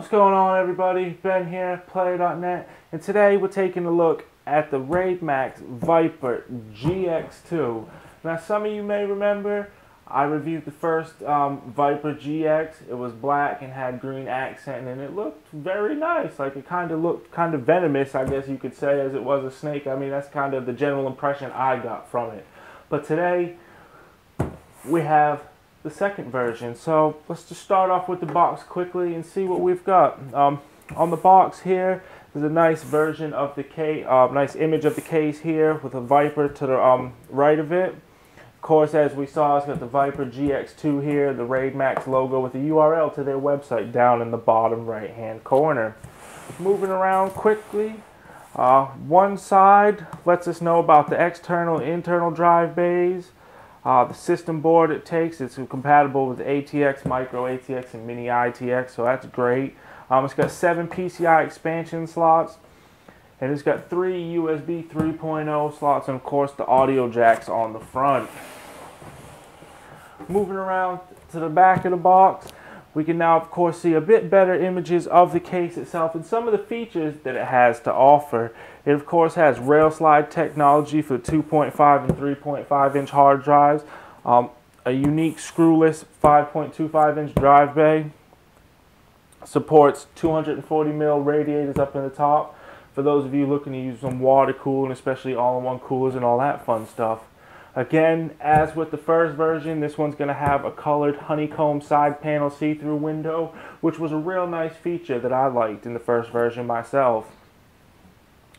What's going on, everybody? Ben here, Play3r.net, and today we're taking a look at the RAIDMAX Viper GX II. Now, some of you may remember I reviewed the first Viper GX. It was black and had green accent, and it looked very nice. Like, it kind of looked kind of venomous, I guess you could say, as it was a snake. I mean, that's kind of the general impression I got from it. But today we have the second version, so let's just start off with the box quickly and see what we've got. On the box here, there's a nice version of the case, nice image of the case here with a Viper to the right of it. Of course, as we saw, it's got the Viper GX2 here, the RAIDMAX logo with the URL to their website down in the bottom right hand corner. Moving around quickly, one side lets us know about the external and internal drive bays. The system board it takes, it's compatible with ATX, Micro ATX, and Mini ITX, so that's great. It's got 7 PCI expansion slots, and it's got 3 USB 3.0 slots, and of course the audio jacks on the front. Moving around to the back of the box, we can now of course see a bit better images of the case itself and some of the features that it has to offer. It of course has rail slide technology for 2.5 and 3.5 inch hard drives, a unique screwless 5.25 inch drive bay, supports 240 mil radiators up in the top for those of you looking to use some water cooling, especially all-in-one coolers and all that fun stuff. Again, as with the first version, this one's going to have a colored honeycomb side panel see-through window, which was a real nice feature that I liked in the first version myself.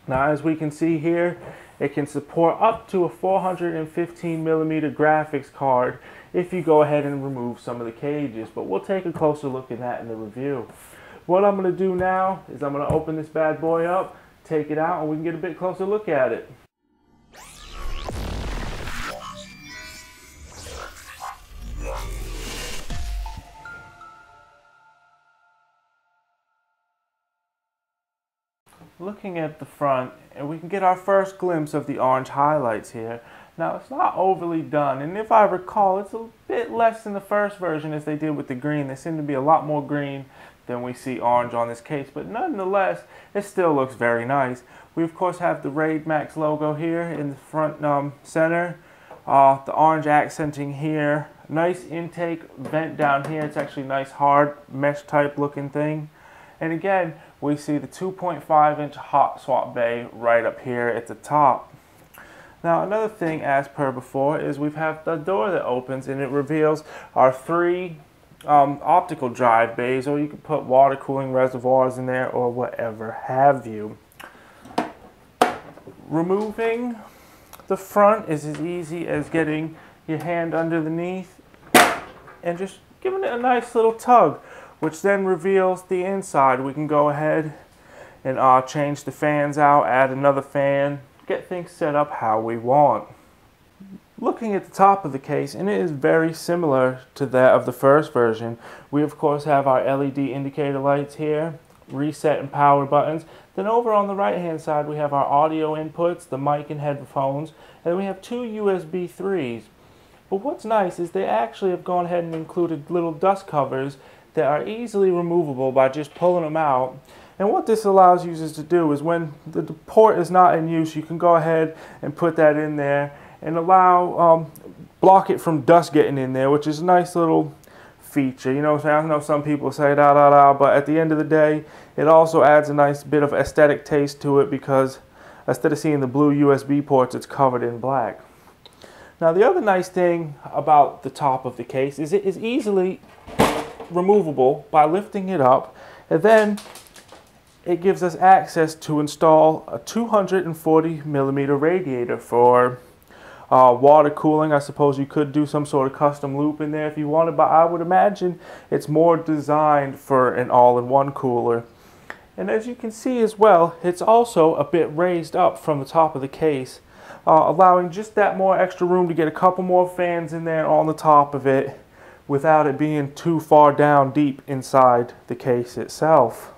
Now, as we can see here, it can support up to a 415mm graphics card if you go ahead and remove some of the cages, but we'll take a closer look at that in the review. What I'm going to do now is I'm going to open this bad boy up, take it out, and we can get a bit closer look at it. Looking at the front, and we can get our first glimpse of the orange highlights here. Now, it's not overly done, and if I recall, it's a bit less than the first version as they did with the green. There seemed to be a lot more green than we see orange on this case, but nonetheless, it still looks very nice. We, of course, have the RAIDMAX logo here in the front center, the orange accenting here, nice intake vent down here. It's actually a nice hard mesh type looking thing. And again, we see the 2.5 inch hot swap bay right up here at the top. Now, another thing as per before is we have the door that opens and it reveals our 3 optical drive bays, or you can put water cooling reservoirs in there or whatever have you. Removing the front is as easy as getting your hand underneath and just giving it a nice little tug, which then reveals the inside. We can go ahead and change the fans out, add another fan, get things set up how we want. Looking at the top of the case, and it is very similar to that of the first version. We of course have our LED indicator lights here, reset and power buttons. Then over on the right hand side we have our audio inputs, the mic and headphones, and we have 2 USB 3s. But what's nice is they actually have gone ahead and included little dust covers that are easily removable by just pulling them out. And what this allows users to do is when the port is not in use, you can go ahead and put that in there and allow, block it from dust getting in there, which is a nice little feature. You know what I'm saying? I know some people say da da da, but at the end of the day, it also adds a nice bit of aesthetic taste to it because instead of seeing the blue USB ports, it's covered in black. Now, the other nice thing about the top of the case is it is easily removable by lifting it up, and then it gives us access to install a 240mm radiator for water cooling. I suppose you could do some sort of custom loop in there if you wanted, but I would imagine it's more designed for an all-in-one cooler. And as you can see as well, it's also a bit raised up from the top of the case, allowing just that more extra room to get a couple more fans in there on the top of it without it being too far down deep inside the case itself.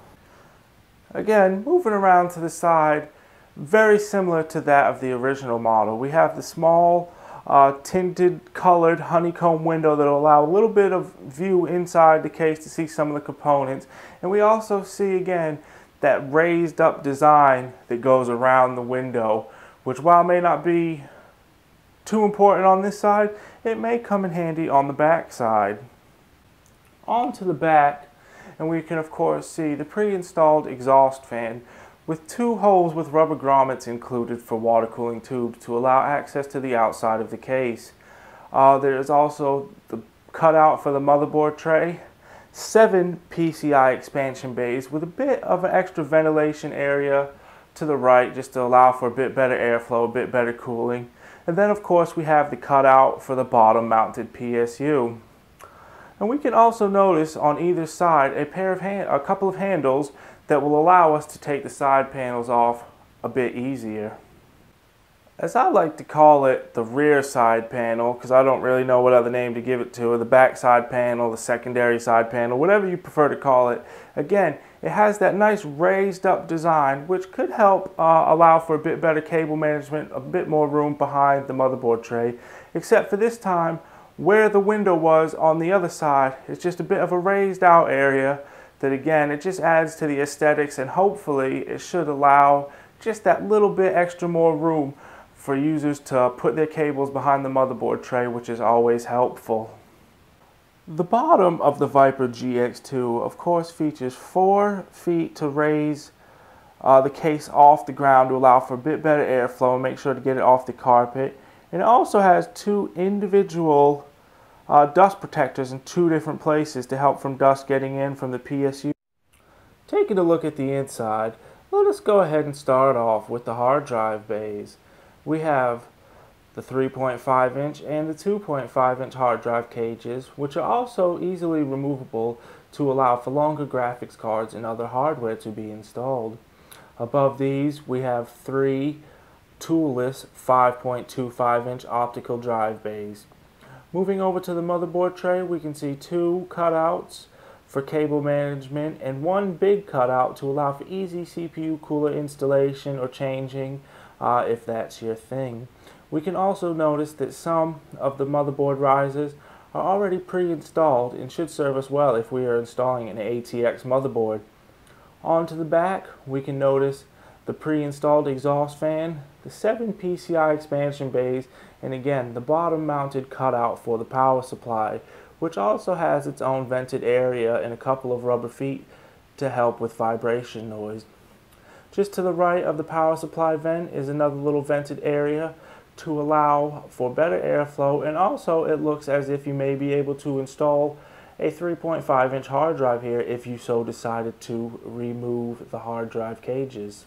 Again, moving around to the side, very similar to that of the original model. We have the small tinted colored honeycomb window that will allow a little bit of view inside the case to see some of the components. And we also see again that raised up design that goes around the window, which while may not be too important on this side, it may come in handy on the back side. Onto the back, and we can of course see the pre-installed exhaust fan with two holes with rubber grommets included for water cooling tubes to allow access to the outside of the case. There is also the cutout for the motherboard tray, 7 PCI expansion bays with a bit of an extra ventilation area to the right just to allow for a bit better airflow, a bit better cooling. And then of course we have the cutout for the bottom mounted PSU. And we can also notice on either side a couple of handles that will allow us to take the side panels off a bit easier. As I like to call it, the rear side panel, because I don't really know what other name to give it to, or the back side panel, the secondary side panel, whatever you prefer to call it. Again, it has that nice raised up design, which could help allow for a bit better cable management, a bit more room behind the motherboard tray, except for this time, where the window was on the other side, it's just a bit of a raised out area that again, it just adds to the aesthetics, and hopefully it should allow just that little bit extra more room for users to put their cables behind the motherboard tray, which is always helpful. The bottom of the Viper GX II of course features 4 feet to raise the case off the ground to allow for a bit better airflow and make sure to get it off the carpet. It also has 2 individual dust protectors in 2 different places to help from dust getting in from the PSU. Taking a look at the inside, let us go ahead and start off with the hard drive bays. We have the 3.5 inch and the 2.5 inch hard drive cages, which are also easily removable to allow for longer graphics cards and other hardware to be installed. Above these we have 3 toolless 5.25 inch optical drive bays. Moving over to the motherboard tray, we can see 2 cutouts for cable management and 1 big cutout to allow for easy CPU cooler installation or changing if that's your thing. We can also notice that some of the motherboard risers are already pre-installed and should serve us well if we are installing an ATX motherboard. Onto the back, we can notice the pre-installed exhaust fan, the 7 PCI expansion bays, and again the bottom mounted cutout for the power supply, which also has its own vented area and a couple of rubber feet to help with vibration noise. Just to the right of the power supply vent is another little vented area to allow for better airflow, and also it looks as if you may be able to install a 3.5 inch hard drive here if you so decided to remove the hard drive cages.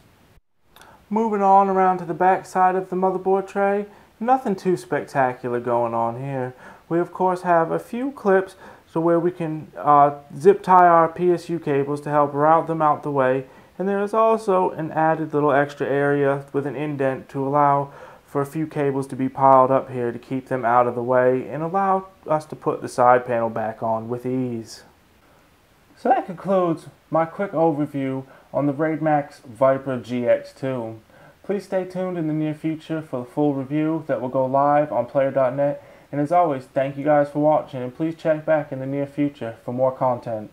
Moving on around to the back side of the motherboard tray, nothing too spectacular going on here. We of course have a few clips so where we can zip tie our PSU cables to help route them out the way, and there is also an added little extra area with an indent to allow for a few cables to be piled up here to keep them out of the way and allow us to put the side panel back on with ease. So that concludes my quick overview on the RAIDMAX Viper GX II. Please stay tuned in the near future for the full review that will go live on Play3r.net. And as always, thank you guys for watching, and please check back in the near future for more content.